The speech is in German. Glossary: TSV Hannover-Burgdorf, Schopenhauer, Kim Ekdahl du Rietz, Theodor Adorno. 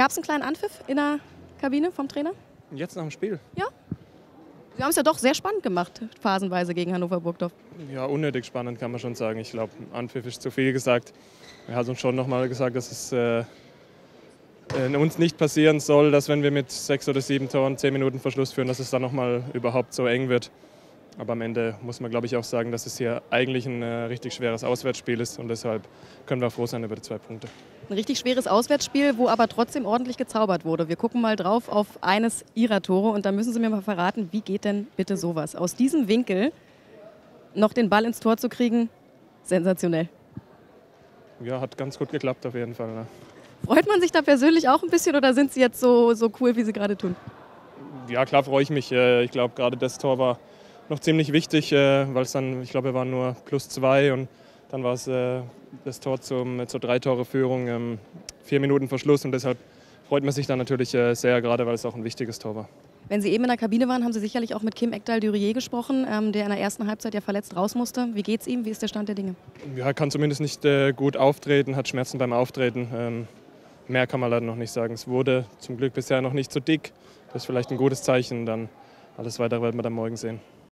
Gab es einen kleinen Anpfiff in der Kabine vom Trainer? Jetzt nach dem Spiel. Ja. Sie haben es ja doch sehr spannend gemacht, phasenweise gegen Hannover-Burgdorf. Ja, unnötig spannend kann man schon sagen. Ich glaube, Anpfiff ist zu viel gesagt. Er hat uns schon nochmal gesagt, dass es uns nicht passieren soll, dass wenn wir mit 6 oder 7 Toren 10 Minuten Verschluss führen, dass es dann nochmal überhaupt so eng wird. Aber am Ende muss man, glaube ich, auch sagen, dass es hier eigentlich ein richtig schweres Auswärtsspiel ist. Und deshalb können wir froh sein über die 2 Punkte. Ein richtig schweres Auswärtsspiel, wo aber trotzdem ordentlich gezaubert wurde. Wir gucken mal drauf auf eines Ihrer Tore. Und da müssen Sie mir mal verraten, wie geht denn bitte sowas? Aus diesem Winkel noch den Ball ins Tor zu kriegen, sensationell. Ja, hat ganz gut geklappt auf jeden Fall. Ne? Freut man sich da persönlich auch ein bisschen oder sind Sie jetzt so cool, wie Sie gerade tun? Ja, klar freue ich mich. Ich glaube, gerade das Tor war noch ziemlich wichtig, weil es dann, ich glaube, wir waren nur +2 und dann war es das Tor zur 3-Tore-Führung, 4 Minuten Verschluss und deshalb freut man sich dann natürlich sehr, gerade weil es auch ein wichtiges Tor war. Wenn Sie eben in der Kabine waren, haben Sie sicherlich auch mit Kim Ekdahl du Rietz gesprochen, der in der ersten Halbzeit ja verletzt raus musste. Wie geht's ihm? Wie ist der Stand der Dinge? Ja, kann zumindest nicht gut auftreten, hat Schmerzen beim Auftreten. Mehr kann man leider noch nicht sagen. Es wurde zum Glück bisher noch nicht so dick. Das ist vielleicht ein gutes Zeichen. Dann alles Weitere werden wir dann morgen sehen.